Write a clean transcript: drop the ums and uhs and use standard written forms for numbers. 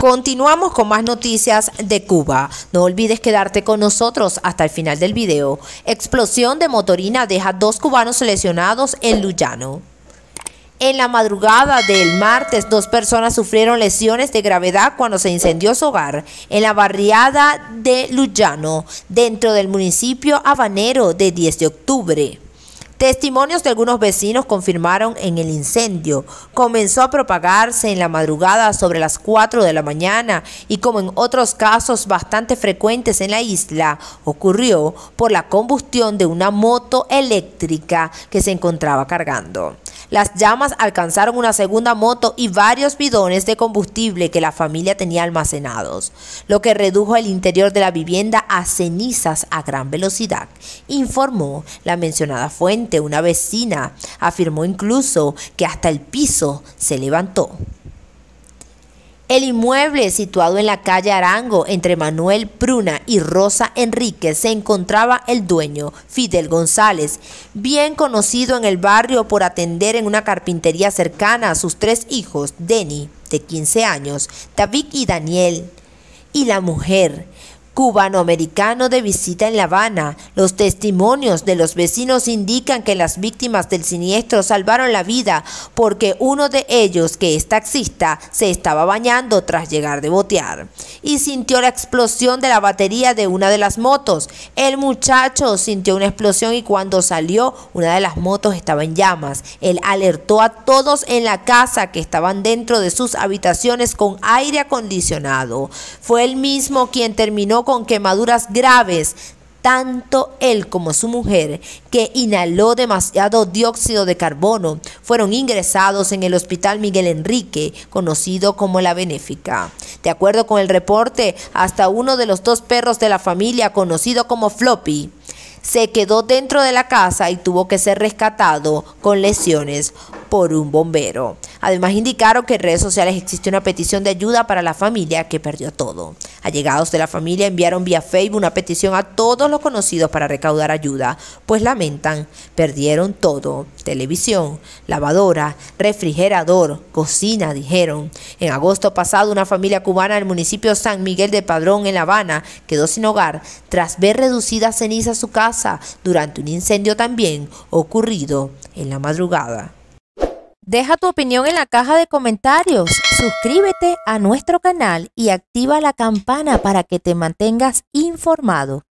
Continuamos con más noticias de Cuba. No olvides quedarte con nosotros hasta el final del video. Explosión de motorina deja 2 cubanos lesionados en Luyano. En la madrugada del martes, 2 personas sufrieron lesiones de gravedad cuando se incendió su hogar en la barriada de Luyano, dentro del municipio habanero de 10 de octubre. Testimonios de algunos vecinos confirmaron en el incendio. Comenzó a propagarse en la madrugada sobre las 4 de la mañana y, como en otros casos bastante frecuentes en la isla, ocurrió por la combustión de una moto eléctrica que se encontraba cargando. Las llamas alcanzaron una segunda moto y varios bidones de combustible que la familia tenía almacenados, lo que redujo el interior de la vivienda a cenizas a gran velocidad, informó la mencionada fuente. Una vecina afirmó incluso que hasta el piso se levantó. El inmueble, situado en la calle Arango, entre Manuel Pruna y Rosa Enríquez, se encontraba el dueño, Fidel González, bien conocido en el barrio por atender en una carpintería cercana a sus 3 hijos, Denny, de 15 años, David y Daniel, y la mujer, cubanoamericano, de visita en La Habana. Los testimonios de los vecinos indican que las víctimas del siniestro salvaron la vida porque uno de ellos, que es taxista, se estaba bañando tras llegar de botear y sintió la explosión de la batería de una de las motos. El muchacho sintió una explosión y cuando salió, una de las motos estaba en llamas. Él alertó a todos en la casa, que estaban dentro de sus habitaciones con aire acondicionado. Fue él mismo quien terminó con quemaduras graves, tanto él como su mujer, que inhaló demasiado dióxido de carbono. Fueron ingresados en el hospital Miguel Enrique, conocido como La Benéfica. De acuerdo con el reporte, hasta uno de los 2 perros de la familia, conocido como Floppy, se quedó dentro de la casa y tuvo que ser rescatado con lesiones por un bombero. Además, indicaron que en redes sociales existe una petición de ayuda para la familia que perdió todo. Allegados de la familia enviaron vía Facebook una petición a todos los conocidos para recaudar ayuda, pues lamentan, perdieron todo: televisión, lavadora, refrigerador, cocina, dijeron. En agosto pasado, una familia cubana del municipio San Miguel de Padrón, en La Habana, quedó sin hogar tras ver reducida a ceniza su casa durante un incendio también ocurrido en la madrugada. Deja tu opinión en la caja de comentarios, suscríbete a nuestro canal y activa la campana para que te mantengas informado.